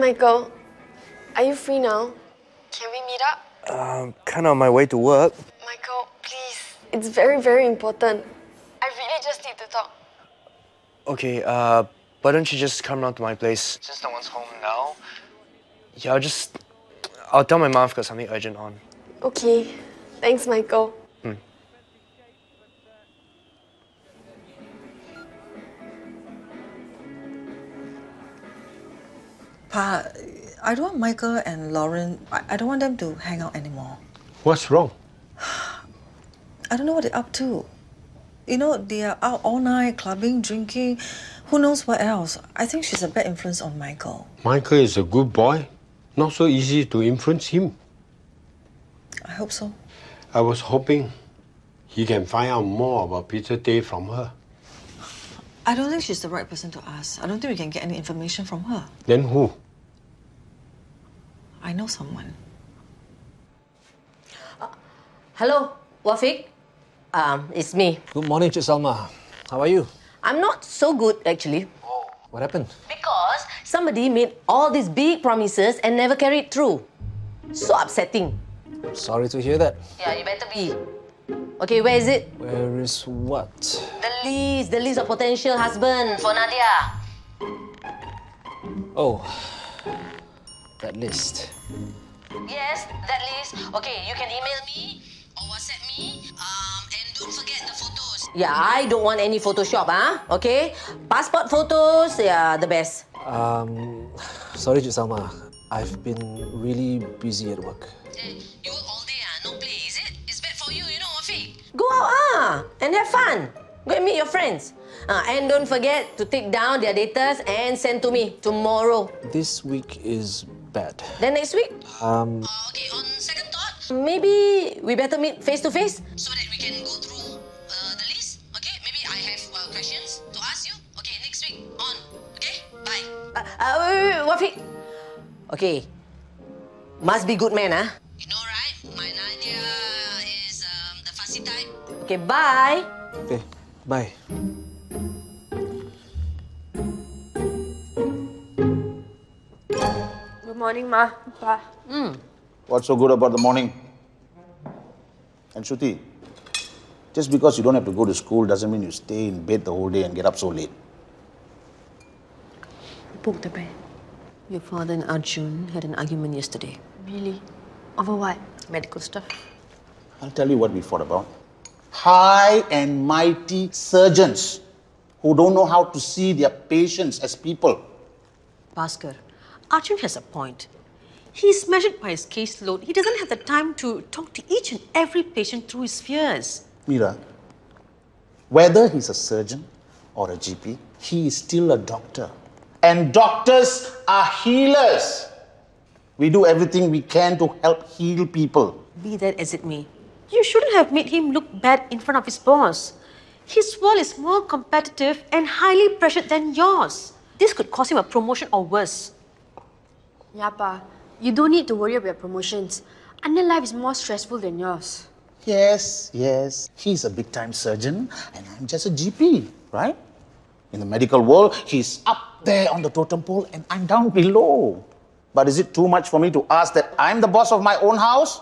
Michael. Are you free now? Can we meet up? I'm kind of on my way to work. Michael, please. It's very, very important. I really just need to talk. Okay, why don't you just come round to my place? Since no one's home now. Yeah, I'll tell my mom I've got something urgent on. Okay. Thanks, Michael. Pa, I don't want Michael and Lauren, I don't want them to hang out anymore. What's wrong? I don't know what they're up to. You know, they are out all night, clubbing, drinking, who knows what else. I think she's a bad influence on Michael. Michael is a good boy. Not so easy to influence him. I hope so. I was hoping he can find out more about Peter Tay from her. I don't think she's the right person to ask. I don't think we can get any information from her. Then who? I know someone. Hello, Wafiq? It's me. Good morning, Cik Salma. How are you? I'm not so good, actually. Oh. What happened? Because somebody made all these big promises and never carried through. So upsetting. I'm sorry to hear that. Yeah, you better be. Okay, where is it? Where is what? The list of potential husbands for Nadia. Oh, that list. Yes, that list. Okay, you can email me or WhatsApp me. And don't forget the photos. Yeah, I don't want any Photoshop, okay? Passport photos, yeah, the best. Sorry, Cik Salma. I've been really busy at work. You work all day, no play, is it? It's bad for you, you know, Afiq. Go out, and have fun. Go and meet your friends. And don't forget to take down their datas and send to me tomorrow. This week is bad. Then next week? Okay, on second thought, maybe we better meet face-to-face so that we can go through the list, okay? Maybe I have questions to ask you. Okay, next week on, okay? Bye. Wait, Wafiq. Okay. Must be good man, You know, right? My Nadia is the fussy type. Okay, bye. Okay, bye. Good morning, Ma. Pa. What's so good about the morning? And Shruti, just because you don't have to go to school doesn't mean you stay in bed the whole day and get up so late. Book the bed. Your father and Arjun had an argument yesterday. Really? Over what? Medical stuff. I'll tell you what we fought about. High and mighty surgeons who don't know how to see their patients as people. Bhaskar, Arjun has a point. He's measured by his caseload. He doesn't have the time to talk to each and every patient through his fears. Meera, whether he's a surgeon or a GP, he is still a doctor. And doctors are healers. We do everything we can to help heal people. Be that as it may, you shouldn't have made him look bad in front of his boss. His world is more competitive and highly pressured than yours. This could cost him a promotion or worse. Yeah, Pa, you don't need to worry about promotions. Anya's life is more stressful than yours. Yes, yes. He's a big-time surgeon and I'm just a GP, right? In the medical world, he's up there on the totem pole and I'm down below. But is it too much for me to ask that I'm the boss of my own house?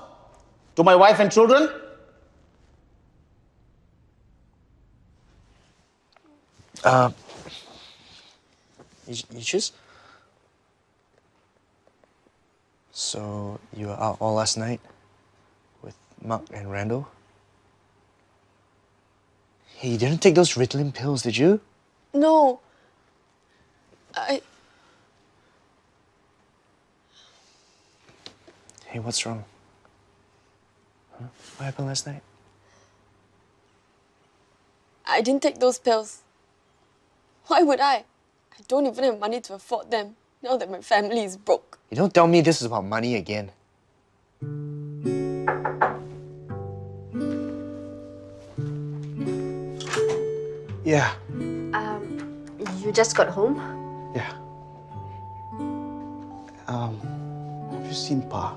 To my wife and children? You choose? So, you were out all last night with Mark and Randall? Hey, you didn't take those Ritalin pills, did you? No. Hey, what's wrong? Huh? What happened last night? I didn't take those pills. Why would I? I don't even have money to afford them, now that my family is broke. You don't tell me this is about money again. Yeah. You just got home? Yeah. Have you seen Pa?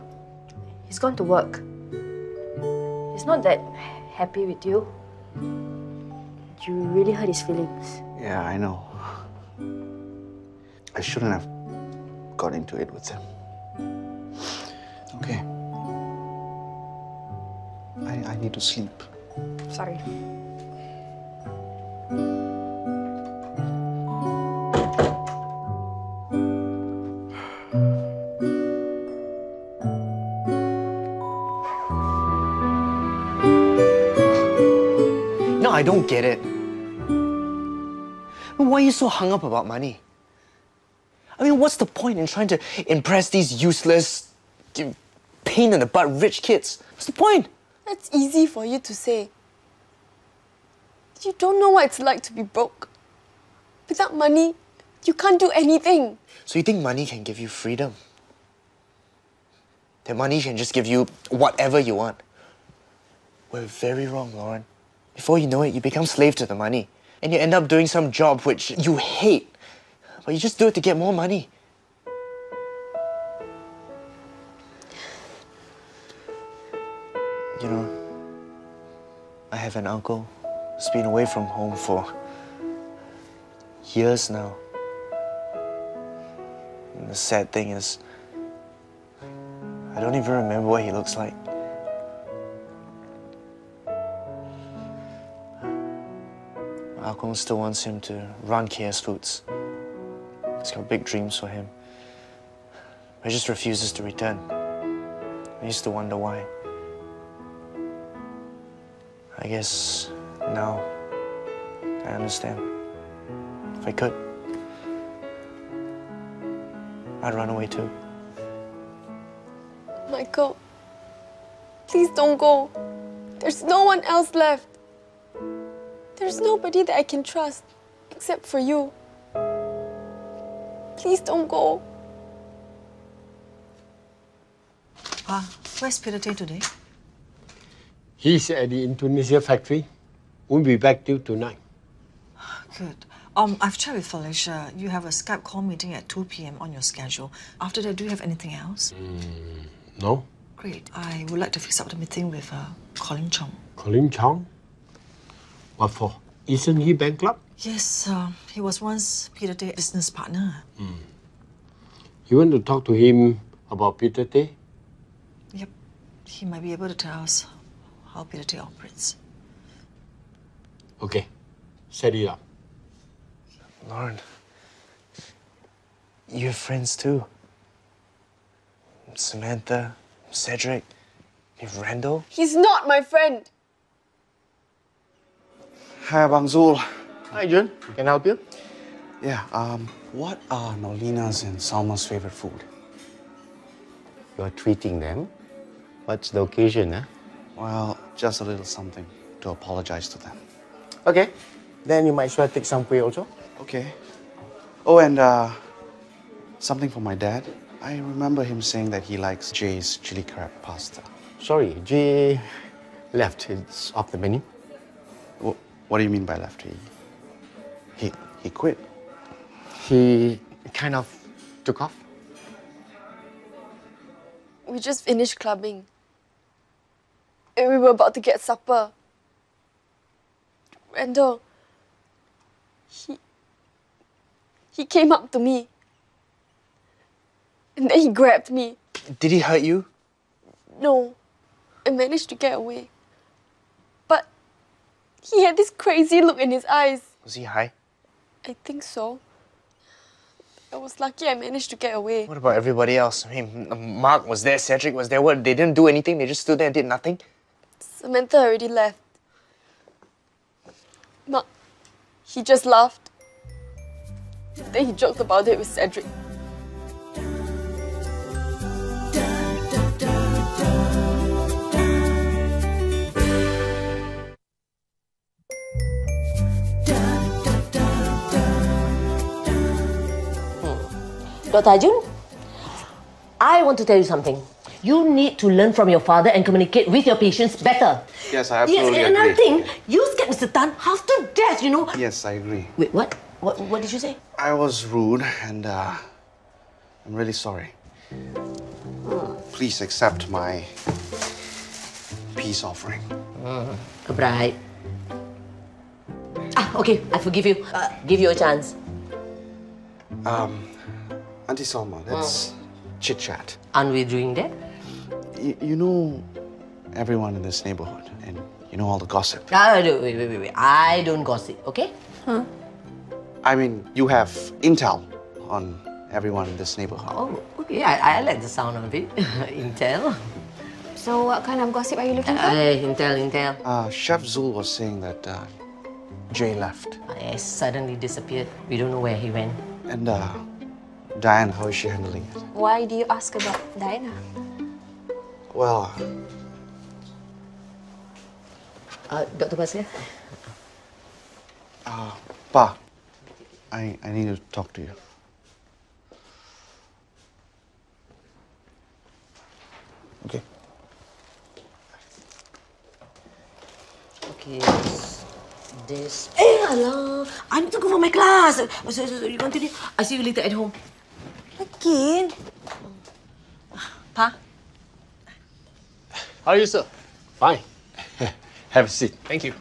He's gone to work. He's not that happy with you. You really hurt his feelings. Yeah, I know. I shouldn't have got into it with him. Okay. I need to sleep. Sorry. No, I don't get it. Why are you so hung up about money? I mean, what's the point in trying to impress these useless, pain in the butt rich kids? What's the point? That's easy for you to say. You don't know what it's like to be broke. Without money, you can't do anything. So you think money can give you freedom? That money can just give you whatever you want? We're very wrong, Lauren. Before you know it, you become slave to the money. And you end up doing some job which you hate. But you just do it to get more money. You know, I have an uncle who's been away from home for years now. And the sad thing is, I don't even remember what he looks like. Ah Kong still wants him to run KS Foods. He's got big dreams for him. But he just refuses to return. I used to wonder why. I guess now I understand. If I could, I'd run away too. Michael, please don't go. There's no one else left. There's nobody that I can trust except for you. Please don't go. Where's Peter Tay today? He's at the Indonesia factory. Won't be back till tonight. Good. I've checked with Felicia. You have a Skype call meeting at 2 p.m. on your schedule. After that, do you have anything else? No. Great. I would like to fix up the meeting with Colin Chong. Colin Chong? What for? Isn't he bankrupt? Yes, he was once Peter Tay's business partner. You want to talk to him about Peter Tay? Yep. He might be able to tell us how Peter Tay operates. Okay. Set it up. Lauren, you have friends too. Samantha, Cedric, you have Randall. He's not my friend. Hi, Bang Zul. Hi, Jun. Can I help you? Yeah, what are Nolina's and Salma's favorite food? You're treating them? What's the occasion, eh? Well, just a little something to apologize to them. Okay. Then you might as well take some kueh also. Okay. Oh, and something for my dad. I remember him saying that he likes Jay's chili crab pasta. Sorry, Jay left. It's off the menu. What do you mean by left? He quit. He kind of took off. We just finished clubbing. And we were about to get supper. Randall, he came up to me. And then he grabbed me. Did he hurt you? No. I managed to get away. He had this crazy look in his eyes. Was he high? I think so. I was lucky I managed to get away. What about everybody else? I mean, Mark was there, Cedric was there. What, they didn't do anything? They just stood there and did nothing? Samantha already left. Mark, he just laughed. Then he joked about it with Cedric. Dr. Arjun, I want to tell you something. You need to learn from your father and communicate with your patients better. Yes, I absolutely agree. Yes, and another thing, you scared Mr. Tan half to death, you know. Yes, I agree. Wait, what? What did you say? I was rude and I'm really sorry. Please accept my peace offering. A bribe. Okay, I forgive you. Give you a chance. Auntie Salma, let's chit-chat. Aren't we doing that? You know everyone in this neighborhood and you know all the gossip. Wait. I don't gossip, okay? Huh? I mean, you have intel on everyone in this neighborhood. Oh, okay. I like the sound of it. Intel. So what kind of gossip are you looking for? Intel. Chef Zul was saying that Jay left. He suddenly disappeared. We don't know where he went. And Diana, how is she handling it? Why do you ask about Diana? Well... Dr. Basile? Pa, I need to talk to you. Okay. Okay, this... Hey, alah! I need to go for my class! So you continue. I'll see you later at home. Again? Pa? How are you, sir? Fine. Have a seat. Thank you.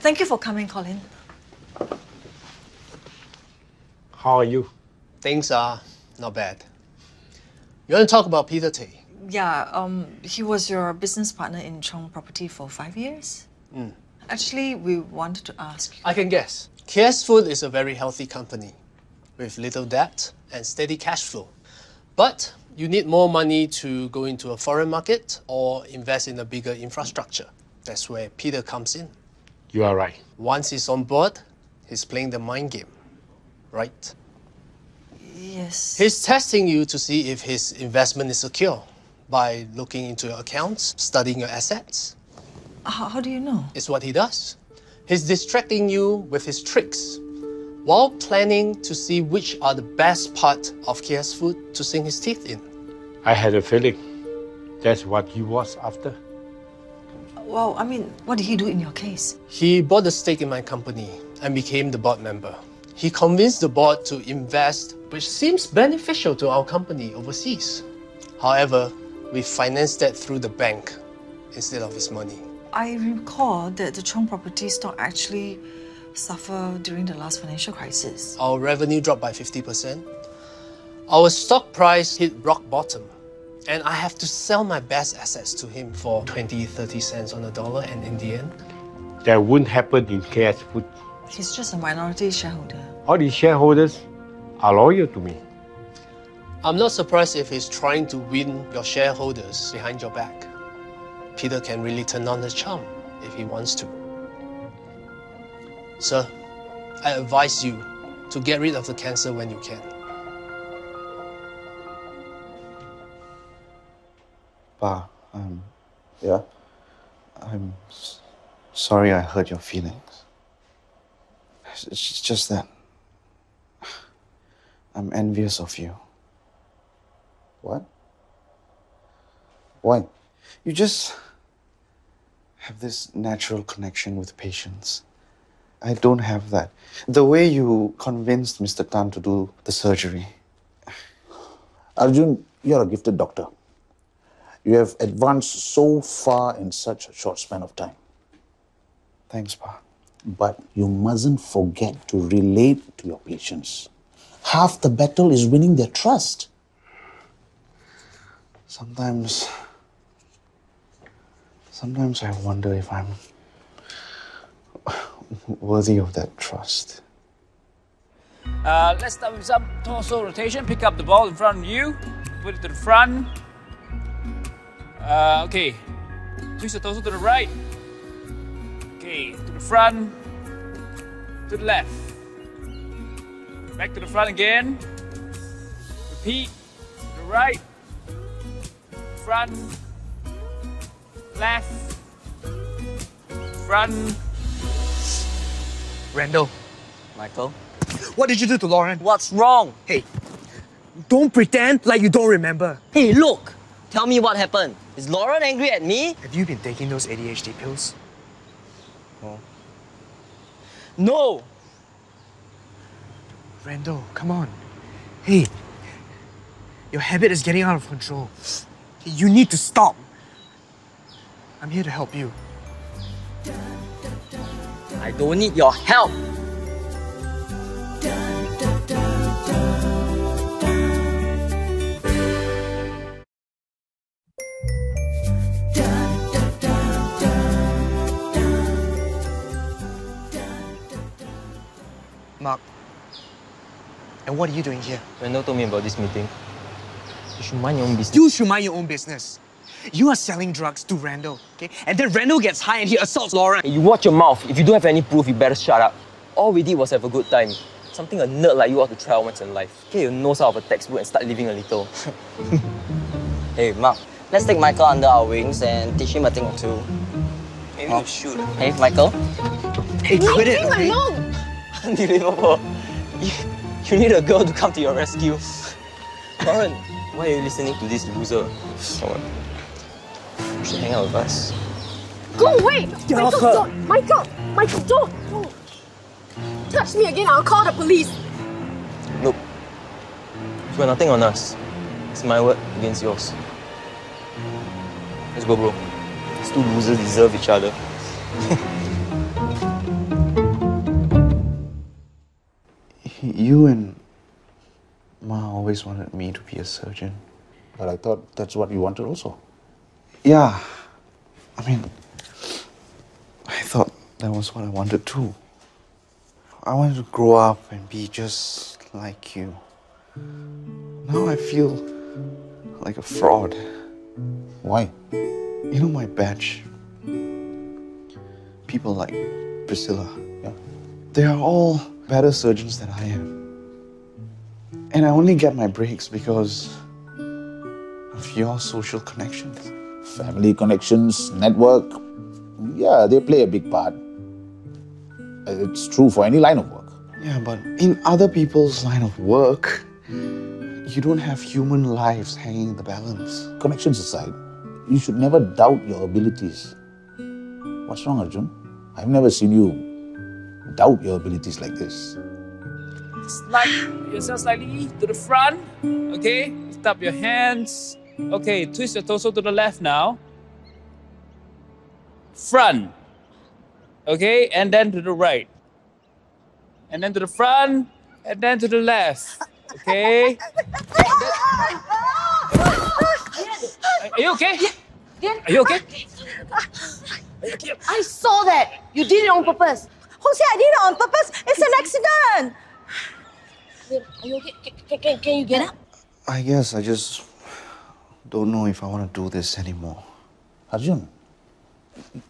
Thank you for coming, Colin. How are you? Things are not bad. You want to talk about Peter Tay? Yeah, he was your business partner in Chong Property for 5 years. Mm. Actually, we wanted to ask you... I can guess. KS Foods is a very healthy company with little debt and steady cash flow. But you need more money to go into a foreign market or invest in a bigger infrastructure. That's where Peter comes in. You are right. Once he's on board, he's playing the mind game, right? Yes. He's testing you to see if his investment is secure by looking into your accounts, studying your assets. How do you know? It's what he does. He's distracting you with his tricks while planning to see which are the best part of KS Food to sink his teeth in. I had a feeling that's what he was after. Well, I mean, what did he do in your case? He bought a stake in my company and became the board member. He convinced the board to invest, which seems beneficial to our company overseas. However, we financed that through the bank instead of his money. I recall that the Chong Property stock actually suffered during the last financial crisis. Our revenue dropped by 50%. Our stock price hit rock bottom. And I have to sell my best assets to him for 20-30 cents on the dollar, and in the end... That wouldn't happen in KS Food. He's just a minority shareholder. All these shareholders are loyal to me. I'm not surprised if he's trying to win your shareholders behind your back. Peter can really turn on the charm if he wants to. Sir, I advise you to get rid of the cancer when you can. Pa, yeah? I'm sorry I hurt your feelings. It's just that I'm envious of you. What? Why? You just have this natural connection with patients. I don't have that. The way you convinced Mr. Tan to do the surgery. Arjun, you're a gifted doctor. You have advanced so far in such a short span of time. Thanks, Pa. But you mustn't forget to relate to your patients. Half the battle is winning their trust. Sometimes I wonder if I'm worthy of that trust. Let's start with some torso rotation. Pick up the ball in front of you. Put it to the front. Okay, twist the torso to the right. Okay, to the front, to the left. Back to the front again. Repeat, to the right, front, left, front. Randall. Michael. What did you do to Lauren? What's wrong? Hey, don't pretend like you don't remember. Hey, look. Tell me what happened. Is Lauren angry at me? Have you been taking those ADHD pills? Oh. No! Randall, come on. Hey, your habit is getting out of control. You need to stop. I'm here to help you. I don't need your help. Mark, and what are you doing here? Randall told me about this meeting. You should mind your own business. You should mind your own business. You are selling drugs to Randall, okay? And then Randall gets high and he assaults Lauren. Hey, you watch your mouth. If you don't have any proof, you better shut up. All we did was have a good time. Something a nerd like you ought to try out once in life. Get your nose out of a textbook and start living a little. Hey, Mark, let's take Michael under our wings and teach him a thing or two. Maybe we'll shoot. Hey, Michael. Hey, quit it, okay? Unbelievable. You need a girl to come to your rescue. Lauren, why are you listening to this loser? Someone. You should hang out with us. Go away! Get Michael, off her. Don't! Michael! Michael, don't! Don't! Touch me again, I'll call the police! Look, you got nothing on us. It's my word against yours. Let's go, bro. These two losers deserve each other. You and Ma always wanted me to be a surgeon. But I thought that's what you wanted also. Yeah. I mean, I thought that was what I wanted too. I wanted to grow up and be just like you. Now I feel like a fraud. Why? You know my batch? People like Priscilla. Yeah. They are all better surgeons than I am. And I only get my breaks because of your social connections. Family connections, network. Yeah, they play a big part. It's true for any line of work. Yeah, but in other people's line of work, you don't have human lives hanging in the balance. Connections aside, you should never doubt your abilities. What's wrong, Arjun? I've never seen you doubt your abilities like this. Slide yourself slightly to the front, okay? Lift up your hands. Okay, twist your torso to the left now. Front. Okay, and then to the right. And then to the front, and then to the left. Okay? Are you okay? Are you okay? I saw that. You did it on purpose. Jose, I did it on purpose. It's an accident. Are you okay? Can you get up? I guess I just don't know if I want to do this anymore. Arjun,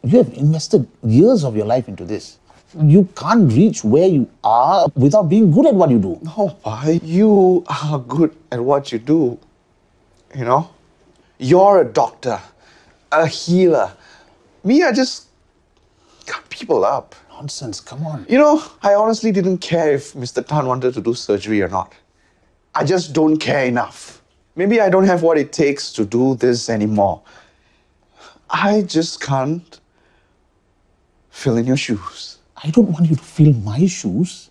you have invested years of your life into this. You can't reach where you are without being good at what you do. No, Pa, you are good at what you do. You know? You're a doctor, a healer. Me, I just cut people up. Nonsense, come on. You know, I honestly didn't care if Mr. Tan wanted to do surgery or not. I just don't care enough. Maybe I don't have what it takes to do this anymore. I just can't fill in your shoes. I don't want you to fill my shoes.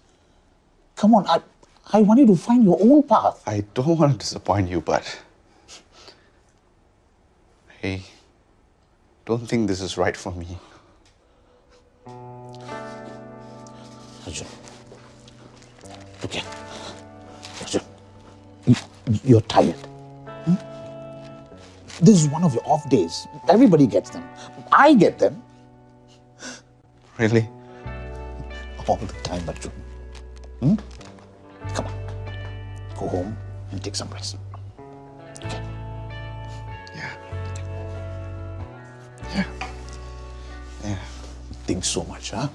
Come on, I want you to find your own path. I don't want to disappoint you, but I don't think this is right for me. Arjun, look here. Arjun, you're tired. Hmm? This is one of your off days. Everybody gets them. I get them. Really? All the time, Arjun. Hmm? Come on. Go home and take some rest. Okay? Yeah. Yeah. Yeah. Think so much, huh?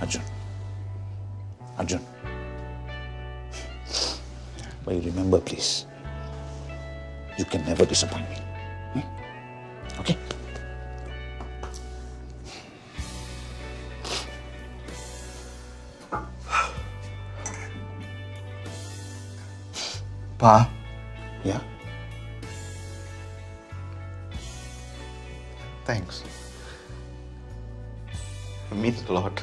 Arjun. But you remember, please, you can never disappoint me. Hmm? Okay? Pa? Yeah? Thanks. It means a lot.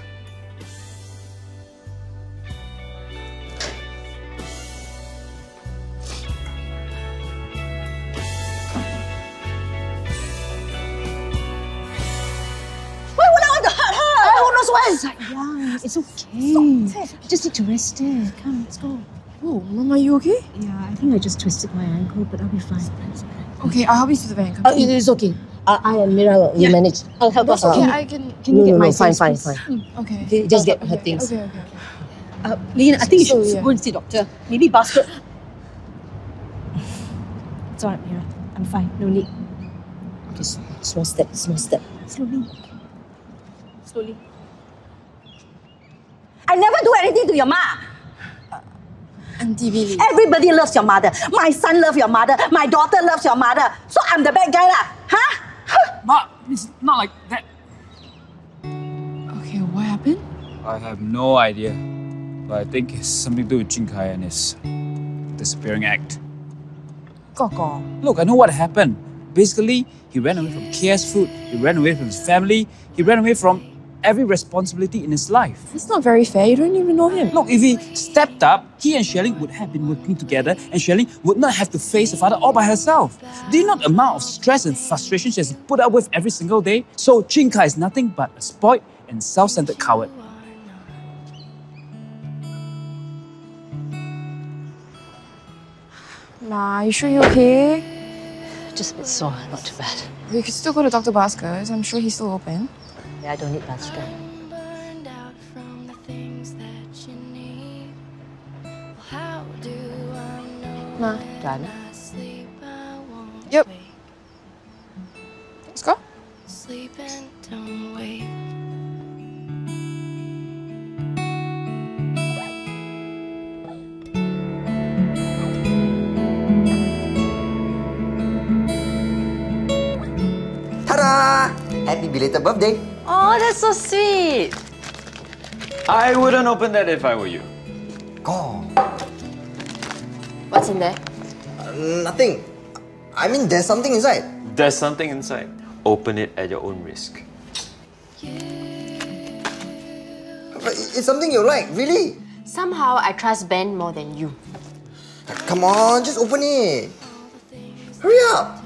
It's okay. I just need to rest it. Come, let's go. Oh, Mama, you okay? Yeah, I think I just twisted my ankle, but I'll be fine. Okay, I'll help you to the van. It's okay. I and Mira, you manage. I'll help us out. Okay, I can you get my fine. Okay. Just get her things. Okay. Lena, I think you should go and see doctor. Maybe basket. It's alright, Mira. I'm fine. No need. Just small step. Slowly. I never do anything to your ma. Auntie Billy. Everybody loves your mother. My son loves your mother. My daughter loves your mother. So I'm the bad guy, lah. Huh? Ma, it's not like that. Okay, what happened? I have no idea. But I think it's something to do with Jing Kai and his disappearing act. Gogo. Look, I know what happened. Basically, he ran away from KS Food. He ran away from his family. He ran away from every responsibility in his life. That's not very fair. You don't even know him. Look, if he stepped up, he and Shirley would have been working together and Shirley would not have to face her father all by herself. Do you know the amount of stress and frustration she has put up with every single day? So Ching Kai is nothing but a spoiled and self-centered coward. Ma, you sure you're okay? Just a bit sore, not too bad. We could still go to Dr. Bhaskar. I'm sure he's still open. Yeah, I don't need that strength. Ma, done. Yep. Let's go. Sleep and don't wake. Ta-da! Happy belated birthday. Oh, that's so sweet. I wouldn't open that if I were you. Go. What's in there? Nothing. I mean, there's something inside. There's something inside. Open it at your own risk. But it's something you like, really? Somehow, I trust Ben more than you. Come on, just open it. Hurry up.